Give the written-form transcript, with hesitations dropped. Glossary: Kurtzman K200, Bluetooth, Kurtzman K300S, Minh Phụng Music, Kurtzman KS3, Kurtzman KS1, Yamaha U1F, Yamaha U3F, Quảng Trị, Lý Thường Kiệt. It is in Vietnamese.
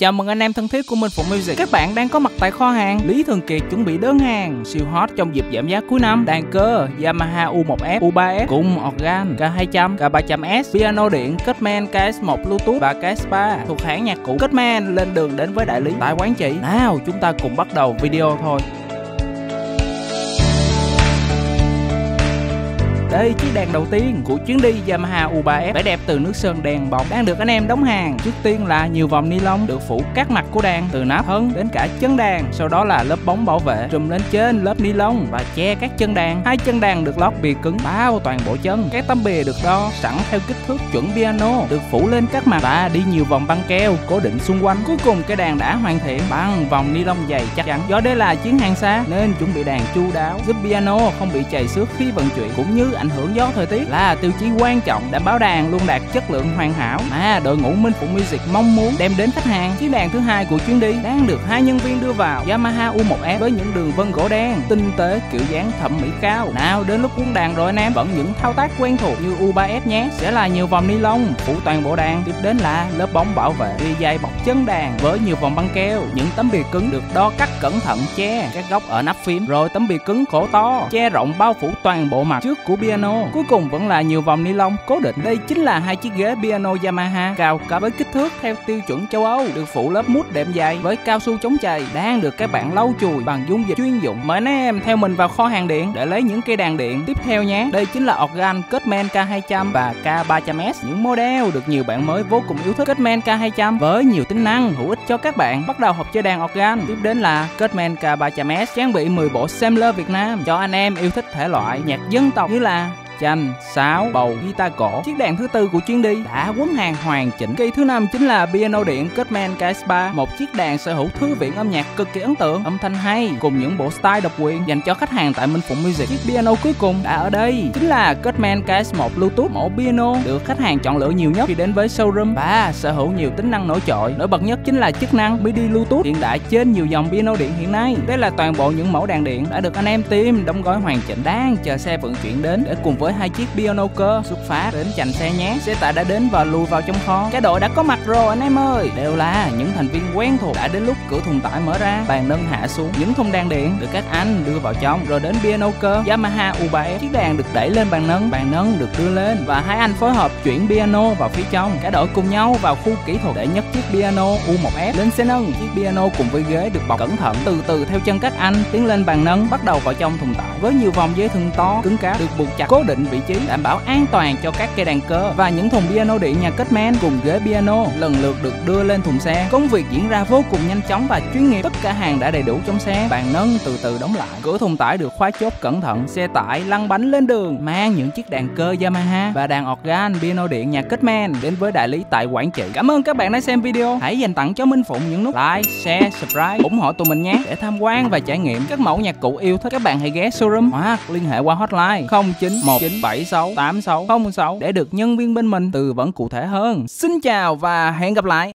Chào mừng anh em thân thiết của Minh Phụng Music. Các bạn đang có mặt tại kho hàng Lý Thường Kiệt chuẩn bị đơn hàng siêu hot trong dịp giảm giá cuối năm. Đàn cơ Yamaha U1F, U3F, cùng organ K200, K300S, piano điện Kurtzman KS1 Bluetooth và KS3 thuộc hãng nhạc cụ Kurtzman lên đường đến với đại lý tại Quảng Trị. Nào, chúng ta cùng bắt đầu video thôi. Đây, chiếc đàn đầu tiên của chuyến đi Yamaha U3F, vẻ đẹp từ nước sơn đèn bọc đang được anh em đóng hàng. Trước tiên là nhiều vòng ni lông được phủ các mặt của đàn, từ nắp thân đến cả chân đàn, sau đó là lớp bóng bảo vệ trùm lên trên lớp ni lông và che các chân đàn. Hai chân đàn được lót bìa cứng bao toàn bộ chân. Các tấm bìa được đo sẵn theo kích thước chuẩn piano, được phủ lên các mặt và đi nhiều vòng băng keo cố định xung quanh. Cuối cùng cái đàn đã hoàn thiện bằng vòng ni lông dày chắc chắn. Do đây là chuyến hàng xa nên chuẩn bị đàn chu đáo, giúp piano không bị chày xước khi vận chuyển, cũng như ảnh hưởng gió thời tiết là tiêu chí quan trọng đảm bảo đàn luôn đạt chất lượng hoàn hảo mà đội ngũ Minh Phụng Music mong muốn đem đến khách hàng. Chiếc đàn thứ hai của chuyến đi đang được hai nhân viên đưa vào, Yamaha U1F với những đường vân gỗ đen tinh tế, kiểu dáng thẩm mỹ cao. Nào, đến lúc cuốn đàn rồi anh em vẫn những thao tác quen thuộc như U3F nhé, sẽ là nhiều vòng ni lông phủ toàn bộ đàn. Tiếp đến là lớp bóng bảo vệ bìa dày bọc chân đàn với nhiều vòng băng keo. Những tấm bìa cứng được đo cắt cẩn thận, che các góc ở nắp phím, rồi tấm bìa cứng khổ to che rộng bao phủ toàn bộ mặt trước của piano. Cuối cùng vẫn là nhiều vòng ni lông cố định. Đây chính là hai chiếc ghế piano Yamaha cao cả với kích thước theo tiêu chuẩn châu Âu, được phủ lớp mút đệm dày với cao su chống chày, đang được các bạn lau chùi bằng dung dịch chuyên dụng. Mời anh em theo mình vào kho hàng điện để lấy những cây đàn điện tiếp theo nhé. Đây chính là organ Kurtzman K200 và K300S, những model được nhiều bạn mới vô cùng yêu thích. Kurtzman K200 với nhiều tính năng hữu ích cho các bạn bắt đầu học chơi đàn organ. Tiếp đến là Kurtzman K300S trang bị 10 bộ sampler Việt Nam cho anh em yêu thích thể loại nhạc dân tộc như là chanh, sáo, bầu, guitar cổ. Chiếc đàn thứ tư của chuyến đi đã quấn hàng hoàn chỉnh. Cây thứ năm chính là piano điện Kurtzman KS3, một chiếc đàn sở hữu thư viện âm nhạc cực kỳ ấn tượng, âm thanh hay cùng những bộ style độc quyền dành cho khách hàng tại Minh Phụng Music. Chiếc piano cuối cùng đã ở đây chính là Kurtzman KS1 Bluetooth, mẫu piano được khách hàng chọn lựa nhiều nhất khi đến với showroom và sở hữu nhiều tính năng nổi trội. Nổi bật nhất chính là chức năng MIDI Bluetooth hiện đại trên nhiều dòng piano điện hiện nay. Đây là toàn bộ những mẫu đàn điện đã được anh em tìm đóng gói hoàn chỉnh, đang chờ xe vận chuyển đến để cùng với hai chiếc piano cơ xuất phát đến chành xe nhé. Xe tải đã đến và lùi vào trong kho. Cả đội đã có mặt rồi anh em ơi. Đều là những thành viên quen thuộc. Đã đến lúc cửa thùng tải mở ra, bàn nâng hạ xuống, những thùng đàn điện được các anh đưa vào trong, rồi đến piano cơ Yamaha U3F. Chiếc đàn được đẩy lên bàn nâng được đưa lên và hai anh phối hợp chuyển piano vào phía trong. Cả đội cùng nhau vào khu kỹ thuật để nhấc chiếc piano U1F lên xe nâng. Chiếc piano cùng với ghế được bọc cẩn thận, từ từ theo chân các anh tiến lên bàn nâng, bắt đầu vào trong thùng tải với nhiều vòng dây thừng to cứng cáp được buộc chặt cố định vị trí, đảm bảo an toàn cho các cây đàn cơ. Và những thùng piano điện nhà Kurtzman cùng ghế piano lần lượt được đưa lên thùng xe. Công việc diễn ra vô cùng nhanh chóng và chuyên nghiệp. Tất cả hàng đã đầy đủ trong xe, bàn nâng từ từ đóng lại, cửa thùng tải được khóa chốt cẩn thận, xe tải lăn bánh lên đường mang những chiếc đàn cơ Yamaha và đàn organ piano điện nhà Kurtzman đến với đại lý tại Quảng Trị. Cảm ơn các bạn đã xem video. Hãy dành tặng cho Minh Phụng những nút like, share, subscribe ủng hộ tụi mình nhé. Để tham quan và trải nghiệm các mẫu nhạc cụ yêu thích, các bạn hãy ghé showroom hoặc liên hệ qua hotline 0919768606 để được nhân viên bên mình tư vấn cụ thể hơn. Xin chào và hẹn gặp lại.